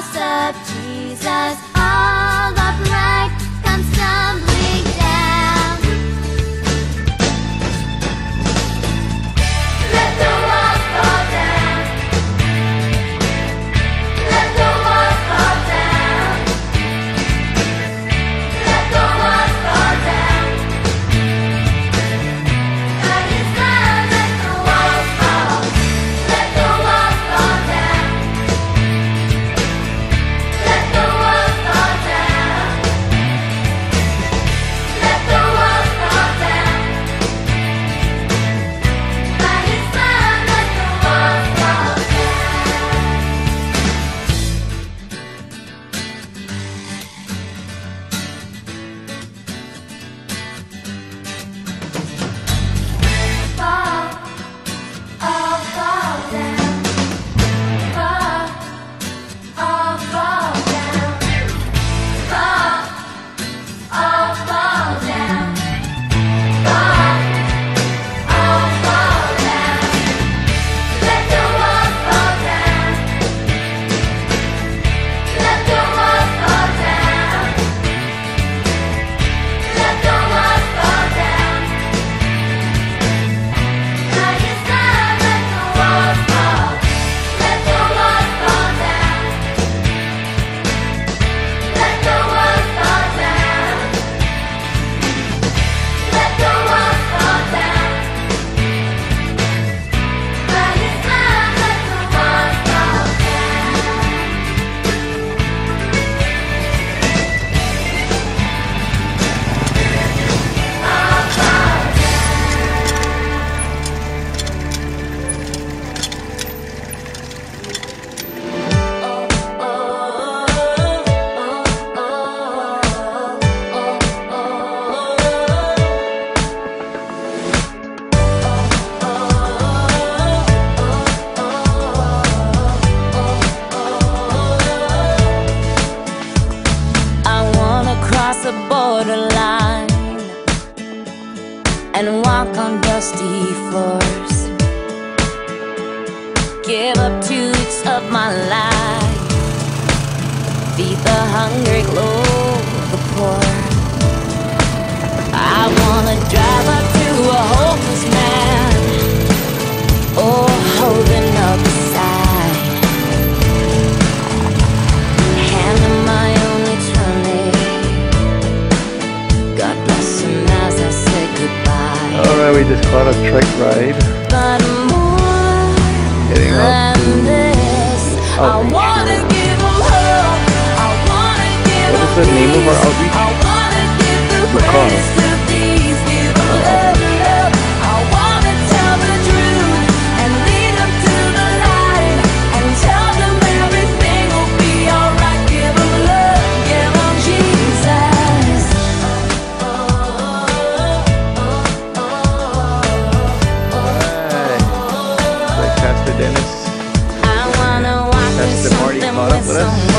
cross of Jesus, all the pride comes tumbling down. Let the walls fall down. Let the walls fall down. Let the walls fall down. God is God, let the walls fall. Let the walls fall down. Let the walls fall down. Let the walls fall down. God is God, let the walls fall down. Fall, all fall down. Fall, all fall down. Fall, all fall down. Fall, all fall down. Let the walls fall down. Let the walls fall down. Let the walls fall down. God is God, let the walls fall. Let the walls fall down. Let the walls fall down. Let the walls fall down. God is God, let the walls fall down. All fall down. I wanna cross the borderline and walk on dusty floors. Give up 2 weeks of my life, feed the hungry, clothe the poor. I wanna drive up to a homeless man, oh, holding up a sign. Hand him my only $20. God bless him as I say goodbye. Alright, we just caught a truck ride. But more Heading off than to this, I outreach. wanna give them hope. I wanna give What is the them name of our peace. I outreach? wanna give them The Call. grace to peace, give them love. I wanna tell the truth and lead them to the light and tell them everything will be alright. Give them love, give them Jesus. Hi. Like Pastor Dennis. I wanna walk That's in the Marty something caught up with with us.